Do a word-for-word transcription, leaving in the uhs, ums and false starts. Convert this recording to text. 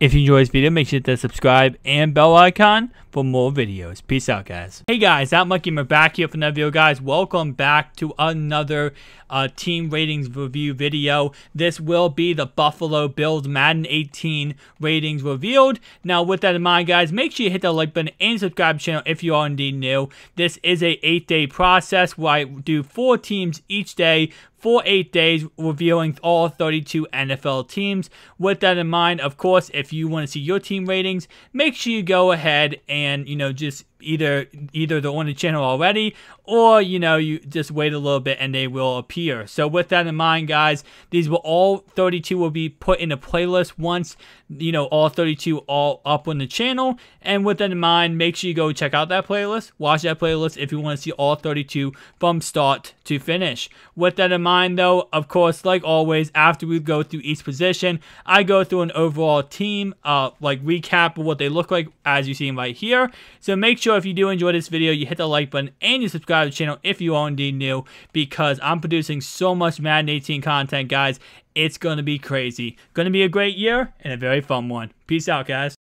If you enjoyed this video, make sure to hit that subscribe and bell icon for more videos. Peace out, guys. Hey, guys. ThatMUTGamer back here for another video, guys. Welcome back to another uh, team ratings review video. This will be the Buffalo Bills Madden eighteen ratings revealed. Now, with that in mind, guys, make sure you hit that like button and subscribe to the channel if you are indeed new. This is a eight-day process where I do four teams each day for eight days, reviewing all thirty-two N F L teams. With that in mind, of course, if you want to see your team ratings, make sure you go ahead and, you know, just either either they're on the channel already, or, you know, you just wait a little bit and they will appear. So with that in mind, guys, these will all thirty-two will be put in a playlist once, you know, all thirty-two all up on the channel. And with that in mind, make sure you go check out that playlist, watch that playlist if you want to see all thirty-two from start to finish. With that in mind, though, of course, like always, after we go through each position, I go through an overall team uh like recap of what they look like, as you see right here. So make sure if you do enjoy this video, you hit the like button and you subscribe to the channel if you are indeed new, because I'm producing so much Madden eighteen content, guys. It's gonna be crazy, gonna be a great year and a very fun one. Peace out, guys.